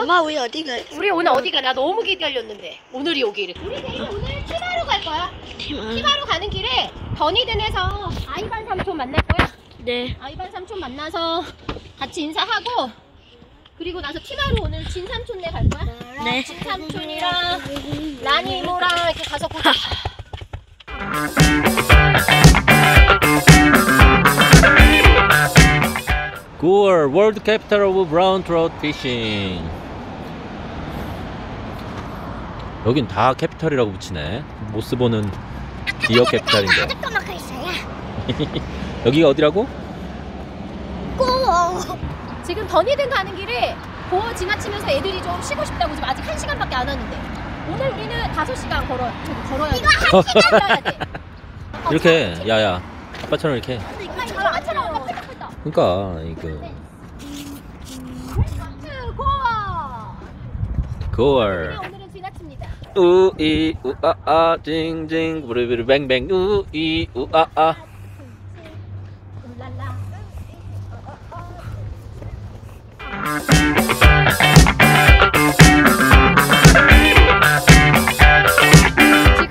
엄마 우리 어디 가요? 우리 오늘 어디 가? 나 너무 기다렸는데 오늘이 오기를. 우리 내일 오늘 티바로 갈 거야. 티바로 가는 길에 더니든에서 아이반 삼촌 만날 거야. 네. 아이반 삼촌 만나서 같이 인사하고 그리고 나서 티바로 오늘 진 삼촌네 갈 거야. 네. 진 삼촌이랑 라니 이모랑 이렇게 가서 보자. Goor, world capital of brown trout fishing. 여긴 다 캐피탈이라고 붙이네. 못 쓰보는 디어 캐피탈인데. 여기가 어디라고? 고어. 지금 더니든 가는 길에 고어 지나치면서 애들이 좀 쉬고 싶다고. 지금 아직 1시간밖에 안 왔는데 오늘 우리는 5시간 걸어야 돼. 이거 1시간 걸어야 돼. 이렇게 야야 아빠처럼 이렇게. 그러니까 이거 고얼 오늘은 지나칩니다. 우이 우아아 징징 부르르 뱅뱅 우이 우아아 울랄라.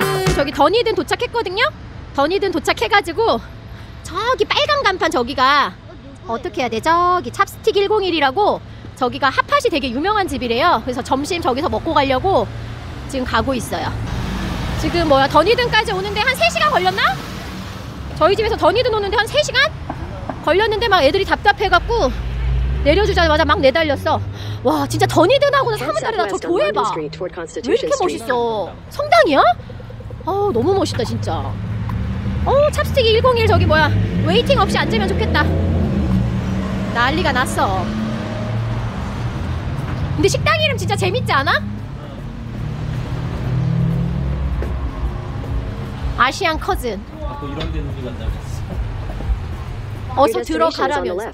지금 저기 더니든 도착했거든요. 더니든 도착해가지고 저기 빨간 간판 저기가 어떻게 해야 돼? 저기 찹스틱 101이라고 저기가 핫팟이 되게 유명한 집이래요. 그래서 점심 저기서 먹고 가려고 지금 가고 있어요. 지금 뭐야 더니든까지 오는데 한 3시간 걸렸나? 저희 집에서 더니든 오는데 한 3시간? 걸렸는데 막 애들이 답답해갖고 내려주자마자 막 내달렸어. 와 진짜 더니든하고는 사뭇 다르다. 저 교회 봐. 왜 이렇게 멋있어? 성당이야? 어 너무 멋있다 진짜. 어 찹스틱 101 저기 뭐야 웨이팅 없이 앉으면 좋겠다. 난리가 났어. 근데 식당 이름 진짜 재밌지 않아? 아시안 커즌. 어서 들어가라면서.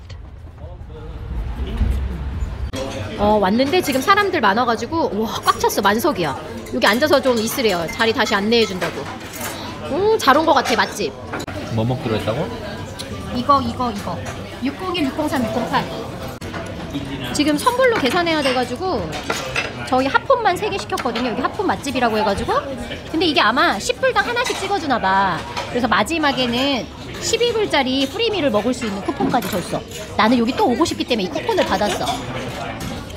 왔는데 지금 사람들 많아가지고 와 꽉 찼어. 만석이야. 여기 앉아서 좀 있으래요. 자리 다시 안내해준다고. 잘 온 것 같아 맛집. 뭐 먹기로 했다고? 이거 601, 603, 608. 지금 선불로 계산해야 돼가지고 저희 핫폰만 3개 시켰거든요. 여기 핫폰 맛집이라고 해가지고. 근데 이게 아마 10불당 하나씩 찍어주나봐. 그래서 마지막에는 12불짜리 프리미를 먹을 수 있는 쿠폰까지 줬어. 나는 여기 또 오고 싶기 때문에 이 쿠폰을 받았어.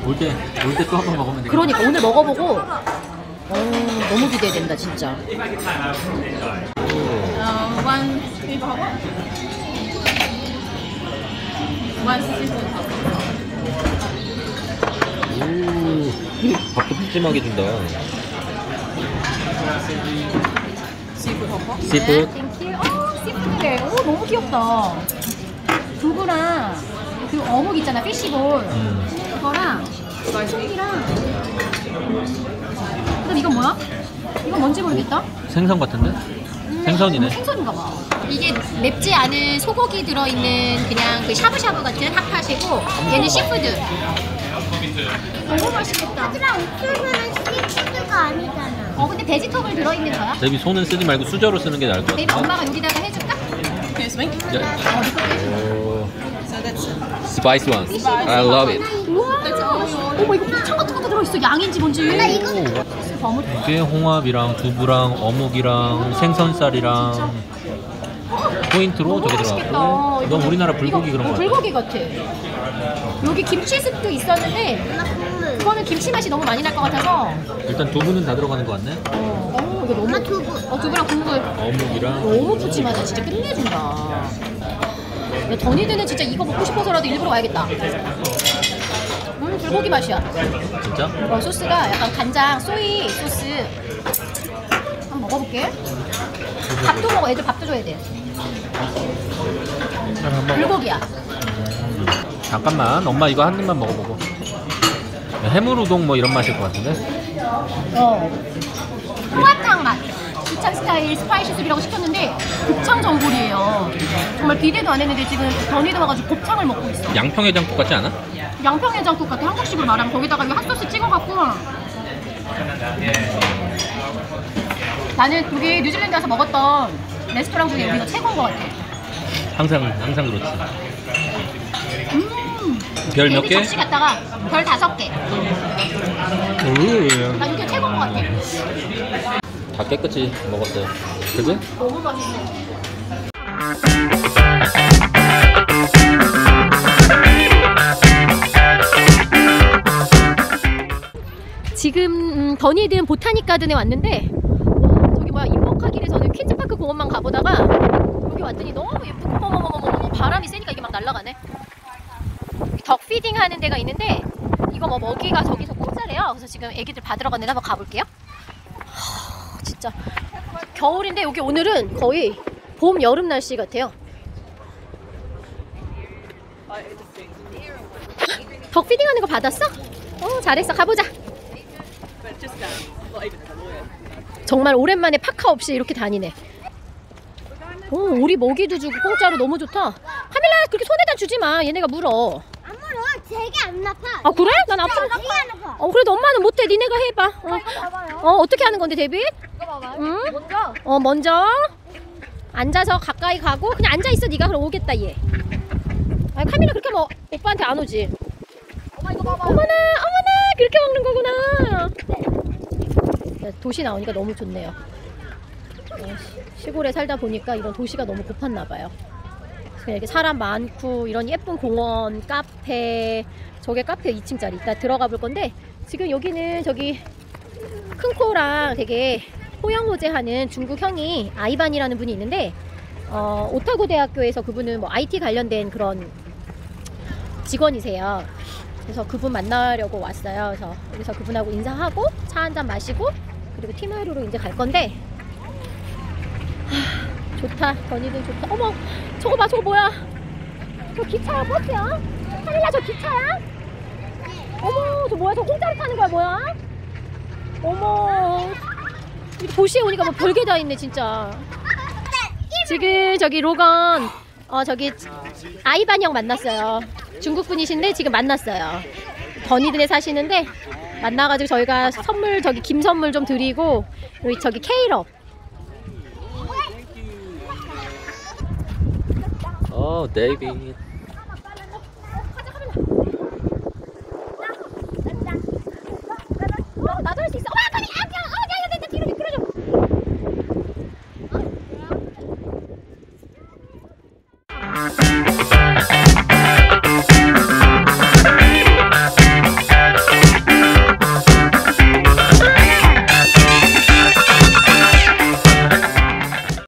올 때 또 한번 먹으면 되겠다. 그러니까 오늘 먹어보고 너무 기대된다 진짜. 밥도 푸짐하게 준다. 시푸드. 시푸드래. 오 너무 귀엽다. 두부랑 그 어묵 있잖아 피시볼. 그거랑 소고기랑. 그럼 이건 뭐야? 이건 뭔지 모르겠다. 생선 같은데? 생선이네. 생선인가봐. 이게 맵지 않은 소고기 들어있는 그냥 그 샤브샤브 같은 핫팟이고 얘는 시푸드. 너무 맛있겠다. 하지만 옥수수는 시푸드가 아니잖아. 근데 베지터블 들어있는 거야? 데뷔 손은 쓰지 말고 수저로 쓰는 게 나을 것 같아. 데뷔 엄마가 여기다가 해줄까? 스파이스 원. I love it. 어머 이거 고창 같은 것도 들어있어. 양인지 뭔지. 이게 홍합이랑 두부랑 어묵이랑 생선살이랑 포인트로 저게 들어가고. 이건 우리나라 불고기 그런 거 같아. 불고기 같아. 여기 김치습도 있었는데 그거는 김치 맛이 너무 많이 날 것 같아서 일단 두부는 다 들어가는 것 같네. 이거 너무 두부. 두부랑 국물. 어묵이랑. 너무 푸짐하다. 진짜 끝내준다. 더니드는 진짜 이거 먹고 싶어서라도 일부러 와야겠다. 불고기 맛이야. 진짜? 소스가 약간 간장, 소이 소스. 한번 먹어볼게. 밥도 먹어. 애들 밥도 줘야 돼. 불고기야. 잠깐만. 엄마 이거 한 입만 먹어보고. 해물 우동 뭐 이런 맛일 것 같은데? 홍합탕 맛. 이창 스타일 스파이시 숲이라고 시켰는데 곱창 전골이에요. 정말 기대도 안 했는데 지금 더니든 와가지고 곱창을 먹고 있어. 양평해장국 같지 않아? 양평해장국 같아. 한국식으로 말하면 거기다가 이 핫소스 찍어갖고. 나는 그게 뉴질랜드 와서 먹었던 레스토랑 중에 여기가 최고인 것 같아. 항상 그렇지. 별 몇 개? 접시 갖다가 별 5개. 나 이게 최고인 것 같아. 다 깨끗이 먹었어요. 그지? 너무 맛있네. 지금 더니든 보타닉 가든에 왔는데, 저기 뭐야, 인목하길에 저는 퀸즈파크 공원만 가보다가 여기 왔더니 너무 예쁘고, 어머머머머, 바람이 세니까 이게 막 날아가네. 덕 피딩 하는 데가 있는데 이거 뭐 먹이가 저기서 공짜래요. 그래서 지금 애기들 받으러 갔는데 한번 가볼게요. 하, 진짜 겨울인데 여기 오늘은 거의 봄 여름 날씨 같아요. 덕 피딩 하는 거 받았어? 어, 잘했어. 가보자. 정말 오랜만에 파카 없이 이렇게 다니네. 오, 오리 먹이도 주고 공짜로 너무 좋다. 카밀라, 그렇게 손에다 주지 마. 얘네가 물어. 안 물어. 되게 안 아파. 아, 그래? 난 아파. 어, 그래도 엄마는 못해. 니네가 해봐. 어, 어떻게 하는 건데, 데빗? 이거 봐봐요. 응? 먼저. 어, 먼저. 앉아서 가까이 가고 그냥 앉아 있어. 네가 그럼 오겠다 얘. 아, 카밀라 그렇게 뭐 오빠한테 안 오지. 엄마 이거 봐봐. 어머나, 어머나. 그렇게 먹는 거구나. 도시 나오니까 너무 좋네요. 시골에 살다 보니까 이런 도시가 너무 고팠나 봐요. 그냥 이렇게 사람 많고 이런 예쁜 공원, 카페, 저게 카페 2층짜리 이따 들어가 볼 건데, 지금 여기는 저기 큰 코랑 되게 호영호재 하는 중국 형이 아이반이라는 분이 있는데, 오타고 대학교에서 그분은 뭐 IT 관련된 그런 직원이세요. 그래서 그분 만나려고 왔어요. 그래서 여기서 그분하고 인사하고 차 한잔 마시고 그리고 티마루로 이제 갈 건데, 하, 좋다. 더니든 좋다. 어머, 저거 봐. 저거 뭐야? 저 기차야, 버스야? 카밀라, 저 기차야? 어머, 저 뭐야? 저 공짜로 타는 거야 뭐야? 어머, 도시에 오니까 뭐 별게 다 있네 진짜. 지금 저기 로건, 저기 아이반 형 만났어요. 중국 분이신데 지금 만났어요. 더니든에 사시는데 만나가지고 저희가 선물, 저기 김 선물 좀 드리고, 우리 저기 케이럽. 오, 데이비. 나도 할 수 있어. 와, 빨리 안경. 야, 뒤로 미끄러져.